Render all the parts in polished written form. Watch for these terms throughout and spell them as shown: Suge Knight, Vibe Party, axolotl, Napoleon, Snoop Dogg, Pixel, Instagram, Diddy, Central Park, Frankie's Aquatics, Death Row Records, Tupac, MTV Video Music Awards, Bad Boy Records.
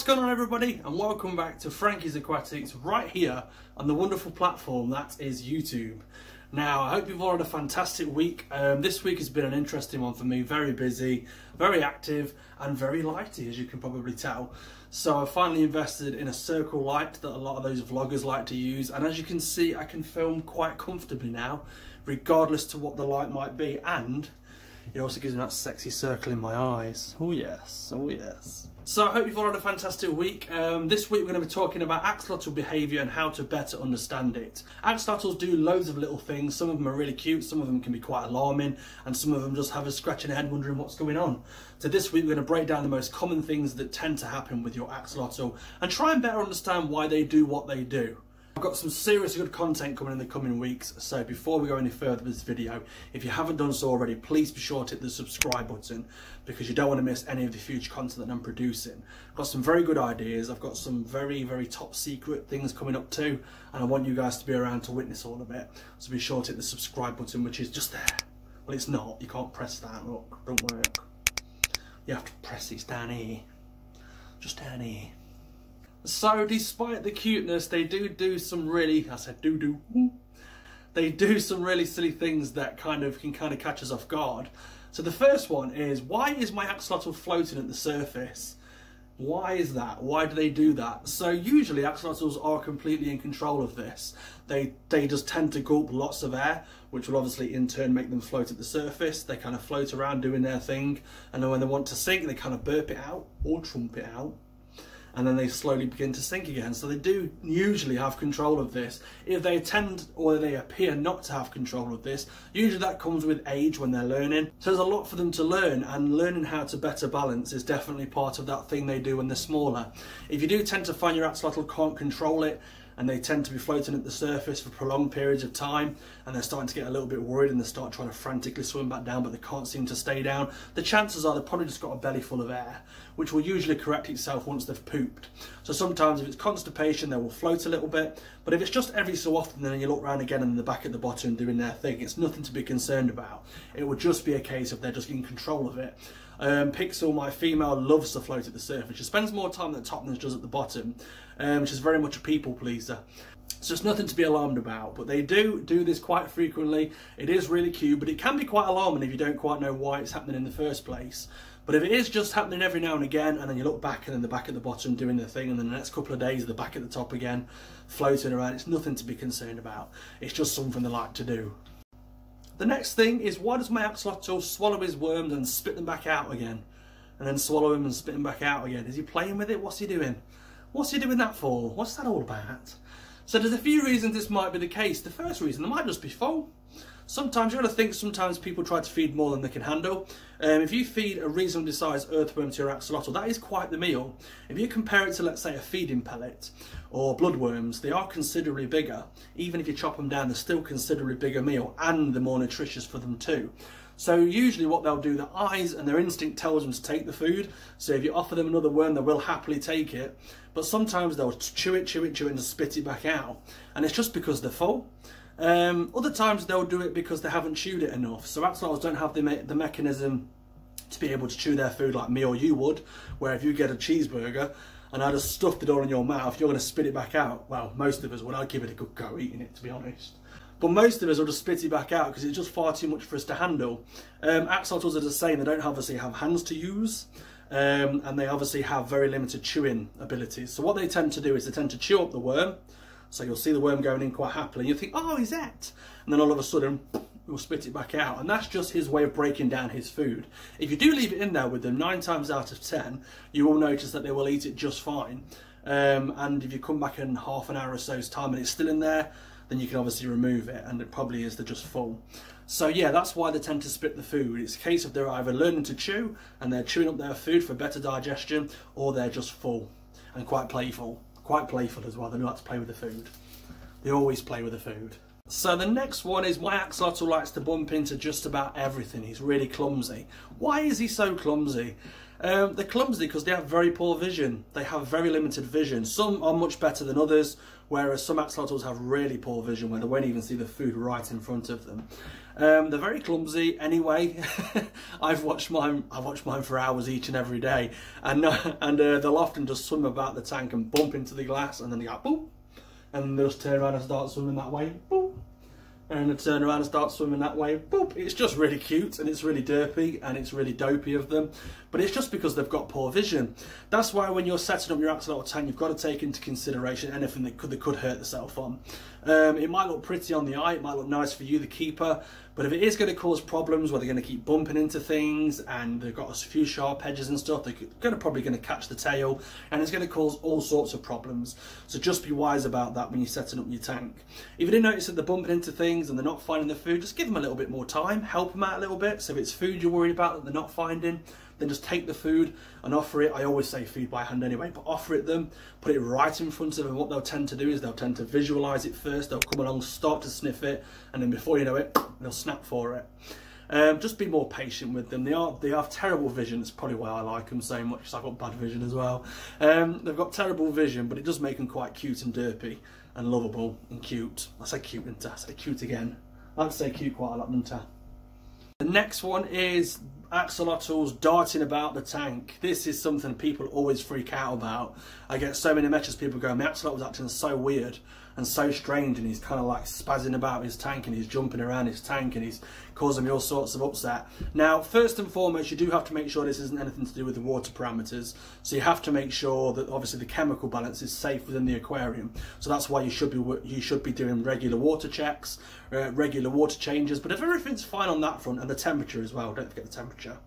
What's going on, everybody, and welcome back to Frankie's Aquatics right here on the wonderful platform that is YouTube. Now, I hope you've all had a fantastic week. This week has been an interesting one for me, very busy, very active and very lighty, as you can probably tell. So I finally invested in a circle light that a lot of those vloggers like to use, and as you can see, I can film quite comfortably now, regardless to what the light might be, and it also gives me that sexy circle in my eyes. Oh yes, oh yes. So I hope you've all had a fantastic week. This week we're going to be talking about axolotl behaviour and how to better understand it. Axolotls do loads of little things. Some of them are really cute, some of them can be quite alarming, and some of them just have us scratching their head wondering what's going on. So this week we're going to break down the most common things that tend to happen with your axolotl and try and better understand why they do what they do. I've got some serious good content coming in the coming weeks, so before we go any further with this video, if you haven't done so already, please be sure to hit the subscribe button, because you don't want to miss any of the future content that I'm producing. I've got some very good ideas, I've got some very top secret things coming up too, and I want you guys to be around to witness all of it, so be sure to hit the subscribe button, which is just there. Well, it's not, you can't press that, look, it don't work. You have to press it down here, just down here. So despite the cuteness, they do some really, I said they do some really silly things that can kind of catch us off guard. So the first one is, why is my axolotl floating at the surface? Why is that? Why do they do that? So usually axolotls are completely in control of this. They just tend to gulp lots of air, which will obviously in turn make them float at the surface. They kind of float around doing their thing, and then when they want to sink, they kind of burp it out or trump it out, and then they slowly begin to sink again. So they do usually have control of this. If they tend, or they appear not to have control of this, usually that comes with age when they're learning. So there's a lot for them to learn, and learning how to better balance is definitely part of that thing they do when they're smaller. If you do tend to find your axolotl can't control it, and they tend to be floating at the surface for prolonged periods of time, and they're starting to get a little bit worried and they start trying to frantically swim back down, but they can't seem to stay down, the chances are they've probably just got a belly full of air, which will usually correct itself once they've pooped. So sometimes if it's constipation, they will float a little bit, but if it's just every so often, then you look around again and they're back at the bottom doing their thing, it's nothing to be concerned about. It would just be a case of they're just in control of it. Pixel, my female, loves to float at the surface. She spends more time at the top than she does at the bottom. She's very much a people pleaser. So it's nothing to be alarmed about, but they do this quite frequently. It is really cute, but it can be quite alarming if you don't quite know why it's happening in the first place. But if it is just happening every now and again, and then you look back and then they're back at the bottom doing their thing, and then the next couple of days they're back at the top again, floating around, it's nothing to be concerned about. It's just something they like to do. The next thing is, why does my axolotl swallow his worms and spit them back out again? And then swallow him and spit them back out again? Is he playing with it? What's he doing? What's he doing that for? What's that all about? So there's a few reasons this might be the case. The first reason, they might just be full. Sometimes, you've got to think, sometimes people try to feed more than they can handle. If you feed a reasonably sized earthworm to your axolotl, that is quite the meal. If you compare it to, let's say, a feeding pellet or bloodworms, they are considerably bigger. Even if you chop them down, they're still considerably bigger meal, and they're more nutritious for them too. So usually what they'll do, their eyes and their instinct tells them to take the food. So if you offer them another worm, they will happily take it. But sometimes they'll chew it, and spit it back out. And it's just because they're full. Other times they'll do it because they haven't chewed it enough. So axolotls don't have the mechanism to be able to chew their food like me or you would, where if you get a cheeseburger and I just stuffed it all in your mouth, you're going to spit it back out. Well, most of us would. I'd give it a good go eating it, to be honest. But most of us will just spit it back out because it's just far too much for us to handle. Axolotls are the same. They don't obviously have hands to use. And they obviously have very limited chewing abilities. So what they tend to do is they tend to chew up the worm. So you'll see the worm going in quite happily, and you think, oh, he's ate. And then all of a sudden, he'll spit it back out. And that's just his way of breaking down his food. If you do leave it in there with them, 9 times out of 10, you will notice that they will eat it just fine. And if you come back in half an hour or so's time and it's still in there, then you can obviously remove it, and it probably is, they're just full. So yeah, that's why they tend to spit the food. It's a case of they're either learning to chew, and they're chewing up their food for better digestion, or they're just full and quite playful. Quite playful as well, they like to play with the food. They always play with the food. So the next one is, my axolotl likes to bump into just about everything. He's really clumsy. Why is he so clumsy? They're clumsy because they have very poor vision. They have very limited vision. Some are much better than others, whereas some axolotls have really poor vision where they won't even see the food right in front of them. They're very clumsy anyway. I watch mine for hours each and every day, and they'll often just swim about the tank and bump into the glass, and then they go boop, and they'll just turn around and start swimming that way, boop, and they turn around and start swimming that way, boop. It's just really cute, and it's really derpy, and it's really dopey of them, but it's just because they've got poor vision. That's why when you're setting up your axolotl tank, you've got to take into consideration anything that they could hurt themselves on. It might look pretty on the eye, it might look nice for you, the keeper, but if it is going to cause problems where they're going to keep bumping into things and they've got a few sharp edges and stuff, they're probably going to catch the tail, and it's going to cause all sorts of problems. So just be wise about that when you're setting up your tank. If you do notice that they're bumping into things and they're not finding the food, just give them a little bit more time, help them out a little bit. So if it's food you're worried about that they're not finding, then just take the food and offer it. I always say feed by hand anyway, but offer it them, put it right in front of them. What they'll tend to do is they'll tend to visualize it first, they'll come along, start to sniff it, and then before you know it, they'll snap for it. Just be more patient with them. They have terrible vision. That's probably why I like them so much, because I've got bad vision as well. They've got terrible vision, but it does make them quite cute and derpy and lovable and cute. I say cute and I say cute again. I like to say cute quite a lot, don't I? The next one is axolotls darting about the tank. This is something people always freak out about. I get so many messages, people go, my axolotl was acting so weird and so strange, and he's kind of like spazzing about his tank, and he's jumping around his tank, and he's causing me all sorts of upset. Now, first and foremost, you do have to make sure this isn't anything to do with the water parameters. So you have to make sure that obviously the chemical balance is safe within the aquarium. So that's why you should be doing regular water checks, regular water changes. But if everything's fine on that front, and the temperature as well, don't forget the temperature.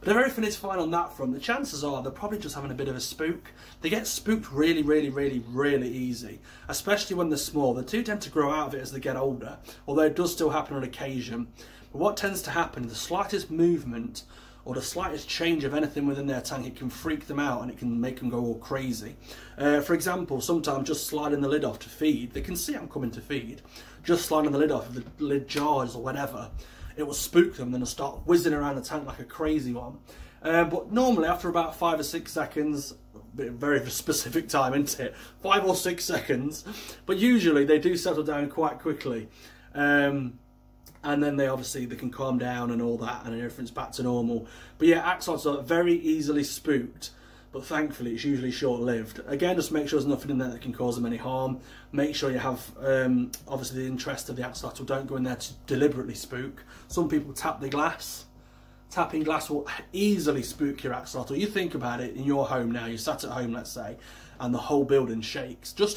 But if everything is fine on that front, the chances are they're probably just having a bit of a spook. They get spooked really, really, really, really easy, especially when they're small. They do tend to grow out of it as they get older, although it does still happen on occasion. But what tends to happen, the slightest movement or the slightest change of anything within their tank, it can freak them out and it can make them go all crazy. For example, sometimes just sliding the lid off to feed, they can see I'm coming to feed. Just sliding the lid off, if the lid jars or whatever, it will spook them, then they'll start whizzing around the tank like a crazy one. But normally after about 5 or 6 seconds, very specific time, isn't it? 5 or 6 seconds. But usually they do settle down quite quickly. And then they can calm down and all that, and everything's back to normal. But yeah, axolotls are very easily spooked, but thankfully it's usually short-lived. Again, just make sure there's nothing in there that can cause them any harm. Make sure you have, obviously, the interest of the axolotl. Don't go in there to deliberately spook. Some people tap the glass. Tapping glass will easily spook your axolotl. You think about it in your home now, you're sat at home, let's say, and the whole building shakes, just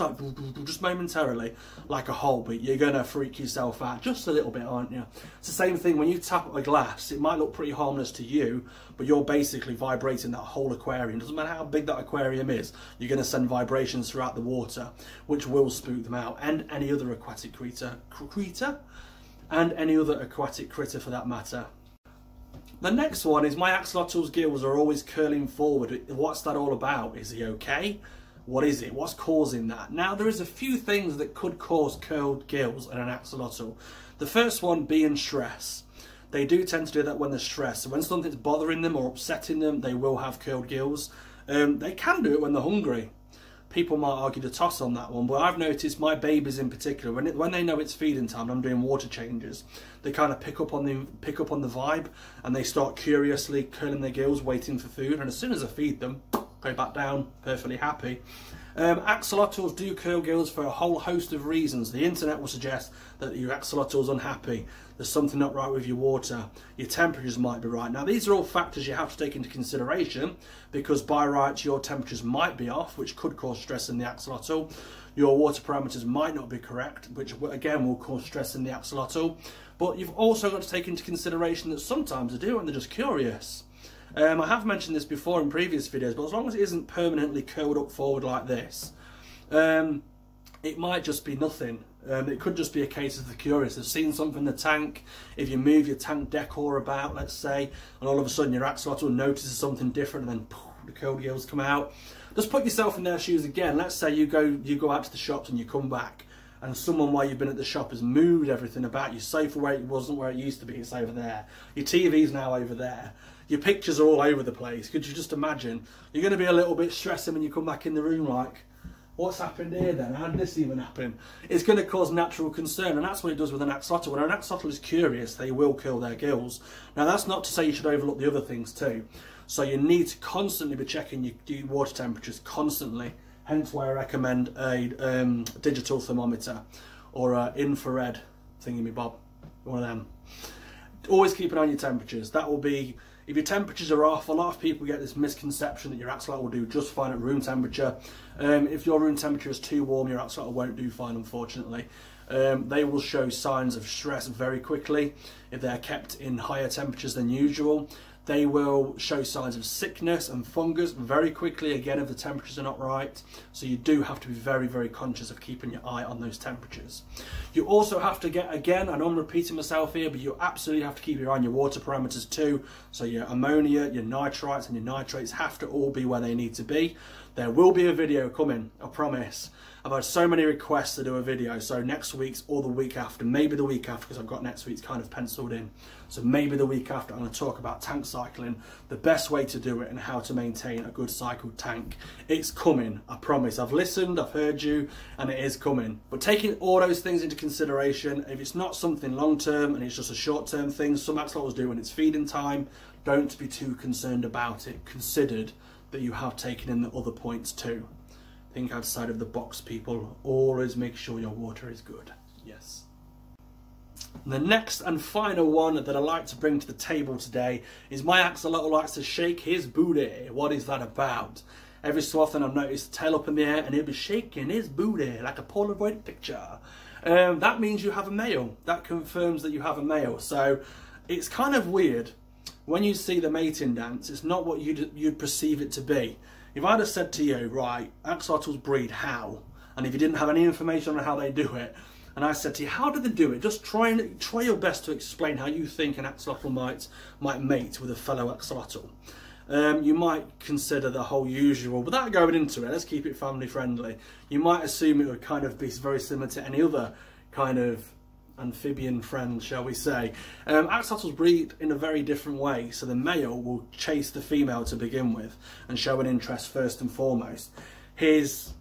momentarily, like a hole, but you're gonna freak yourself out just a little bit, aren't you? It's the same thing when you tap a glass. It might look pretty harmless to you, but you're basically vibrating that whole aquarium. Doesn't matter how big that aquarium is, you're gonna send vibrations throughout the water, which will spook them out, and any other aquatic critter for that matter. The next one is, my axolotl's gills are always curling forward. What's that all about? Is he okay? What is it? What's causing that? Now, there is a few things that could cause curled gills in an axolotl. The first one being stress. They do tend to do that when they're stressed. So when something's bothering them or upsetting them, they will have curled gills. They can do it when they're hungry. People might argue the toss on that one, but I've noticed my babies in particular, when they know it's feeding time and I'm doing water changes, they kind of pick up on the vibe, and they start curiously curling their gills, waiting for food. And as soon as I feed them, go back down, perfectly happy. Axolotls do curl gills for a whole host of reasons. The internet will suggest that your axolotl's unhappy, there's something not right with your water, your temperatures might be right. Now, these are all factors you have to take into consideration, because by rights your temperatures might be off, which could cause stress in the axolotl. Your water parameters might not be correct, which again will cause stress in the axolotl. But you've also got to take into consideration that sometimes they do, and they're just curious. I have mentioned this before in previous videos, but as long as it isn't permanently curled up forward like this, it might just be nothing. It could just be a case of the curious. They've seen something in the tank. If you move your tank decor about, let's say, and all of a sudden your axolotl notices something different, and then poof, the curled gills come out. Just put yourself in their shoes again. Let's say you go out to the shops and you come back, and someone while you've been at the shop has moved everything about. Your sofa, where it wasn't where it used to be, it's over there. Your TV's now over there. Your pictures are all over the place. Could you just imagine? You're going to be a little bit stressing when you come back in the room, like, what's happened here then? How did this even happen? It's going to cause natural concern, and that's what it does with an axolotl. When an axolotl is curious, they will curl their gills. Now, that's not to say you should overlook the other things too. So you need to constantly be checking your water temperatures constantly. Hence why I recommend a digital thermometer or an infrared thingy-me-bob, one of them. Always keep an eye on your temperatures. That will be, if your temperatures are off, a lot of people get this misconception that your axolotl will do just fine at room temperature. If your room temperature is too warm, your axolotl won't do fine, unfortunately. They will show signs of stress very quickly. If they're kept in higher temperatures than usual, they will show signs of sickness and fungus very quickly, again, if the temperatures are not right. So you do have to be very, very conscious of keeping your eye on those temperatures. You also have to get, again, I know I'm repeating myself here, but you absolutely have to keep your eye on your water parameters too. So your ammonia, your nitrites and your nitrates have to all be where they need to be. There will be a video coming, I promise. I've had so many requests to do a video, so next week's or the week after, maybe the week after, because I've got next week's kind of penciled in. So maybe the week after I'm going to talk about tank cycling, the best way to do it and how to maintain a good cycled tank. It's coming, I promise. I've listened, I've heard you, and it is coming. But taking all those things into consideration, if it's not something long-term and it's just a short-term thing, some axolotls do when it's feeding time, don't be too concerned about it. Considered that you have taken in the other points too. Think outside of the box, people. Always make sure your water is good. Yes. The next and final one that I like to bring to the table today is my axolotl likes to shake his booty. What is that about? Every so often I've noticed the tail up in the air and he'll be shaking his booty like a Polaroid picture. That means you have a male. That confirms that you have a male. So it's kind of weird. When you see the mating dance, it's not what you'd perceive it to be. If I'd have said to you, right, axolotls breed how? And if you didn't have any information on how they do it, and I said to you, how do they do it? Just try your best to explain how you think an axolotl might mate with a fellow axolotl. You might consider the whole usual, without going into it, let's keep it family friendly. You might assume it would kind of be very similar to any other kind of amphibian friend, shall we say. Axolotls breed in a very different way, so the male will chase the female to begin with and show an interest first and foremost. Let's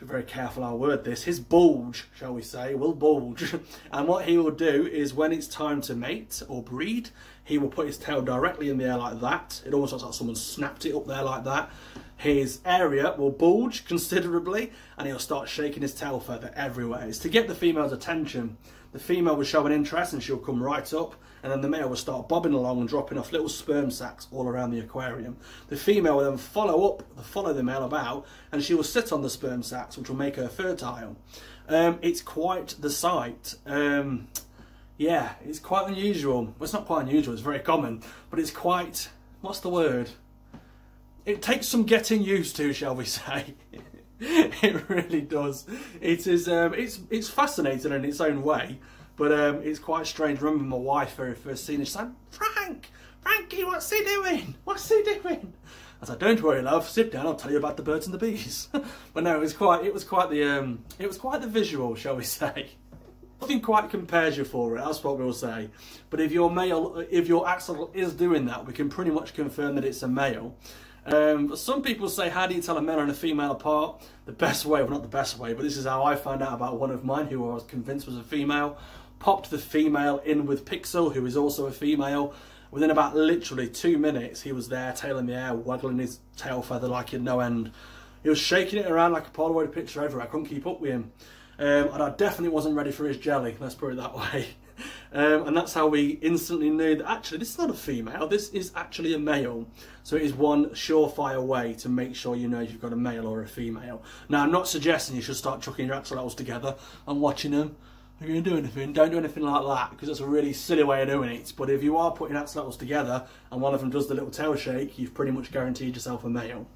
be very careful how I word this, his bulge, shall we say, will bulge. And what he will do is when it's time to mate or breed, he will put his tail directly in the air like that. It almost looks like someone snapped it up there like that. His area will bulge considerably and he'll start shaking his tail feather everywhere. It's to get the female's attention. The female will show an interest and she'll come right up, and then the male will start bobbing along and dropping off little sperm sacks all around the aquarium. The female will then follow the male about, and she will sit on the sperm sacks, which will make her fertile. It's quite the sight. Yeah, it's quite unusual. Well, it's not quite unusual, it's very common, but it's quite, what's the word? It takes some getting used to, shall we say. It really does. It is. It's fascinating in its own way, but it's quite strange. I remember my wife very first seen it. She's like, Frankie, what's he doing? What's he doing? I said, don't worry, love. Sit down. I'll tell you about the birds and the bees. But no, it was quite the visual, shall we say. Nothing quite compares you for it, that's what we'll say. But if your male, if your axolotl is doing that, we can pretty much confirm that it's a male. Some people say, how do you tell a male and a female apart? The best way, well not the best way, but this is how I found out about one of mine who I was convinced was a female. Popped the female in with Pixel, who is also a female. Within about literally 2 minutes, he was there, tail in the air, waggling his tail feather like at no end. He was shaking it around like a Polaroid picture everywhere. I couldn't keep up with him. And I definitely wasn't ready for his jelly, let's put it that way. And that's how we instantly knew that actually this is not a female, this is actually a male. So it is one surefire way to make sure you know you've got a male or a female. Now, I'm not suggesting you should start chucking your axolotls together and watching them. Are you going to do anything? Don't do anything like that, because that's a really silly way of doing it. But if you are putting axolotls together and one of them does the little tail shake, you've pretty much guaranteed yourself a male.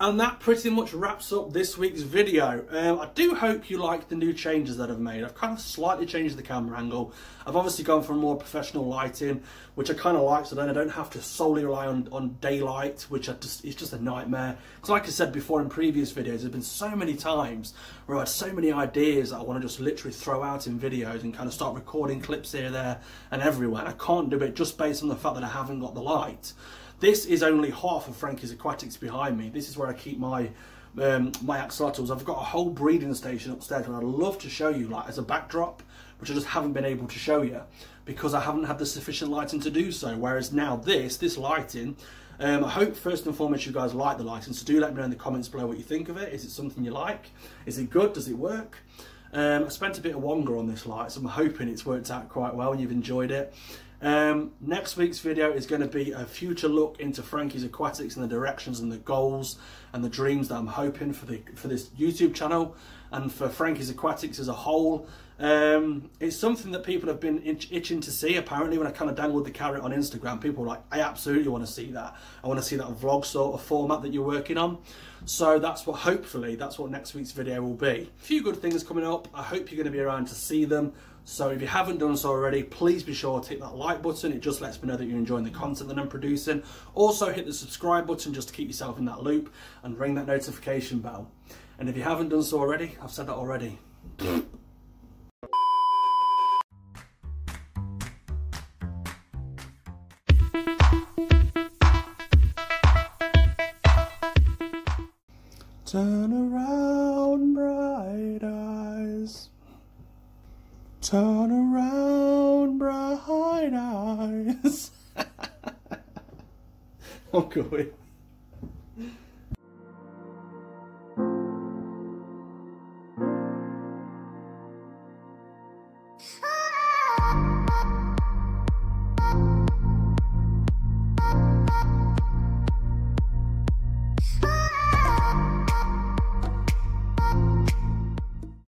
And that pretty much wraps up this week's video. I do hope you like the new changes that I've made. I've kind of slightly changed the camera angle. I've obviously gone for more professional lighting, which I kind of like, so then I don't have to solely rely on daylight, which it's just a nightmare. Because like I said before in previous videos, there's been so many times where I had so many ideas that I want to just literally throw out in videos and kind of start recording clips here, there, and everywhere. And I can't do it just based on the fact that I haven't got the light. This is only half of Frankie's Aquatics behind me. This is where I keep my my axolotls. I've got a whole breeding station upstairs and I'd love to show you, like, as a backdrop, which I just haven't been able to show you because I haven't had the sufficient lighting to do so. Whereas now this lighting, I hope first and foremost you guys like the lighting, so do let me know in the comments below what you think of it. Is it something you like? Is it good? Does it work? I spent a bit of wonga on this light, so I'm hoping it's worked out quite well and you've enjoyed it. Next week's video is going to be a future look into Frankie's Aquatics and the directions and the goals and the dreams that I'm hoping for this YouTube channel and for Frankie's Aquatics as a whole. It's something that people have been itching to see. Apparently, when I kind of dangled the carrot on Instagram, people were like, I absolutely want to see that. I want to see that vlog sort of format that you're working on. So that's what, hopefully, that's what next week's video will be. A few good things coming up. I hope you're going to be around to see them. So if you haven't done so already, please be sure to hit that like button. It just lets me know that you're enjoying the content that I'm producing. Also hit the subscribe button just to keep yourself in that loop and ring that notification bell. And if you haven't done so already, I've said that already. Turn around, bright eyes. Turn around, bright eyes. I'm going.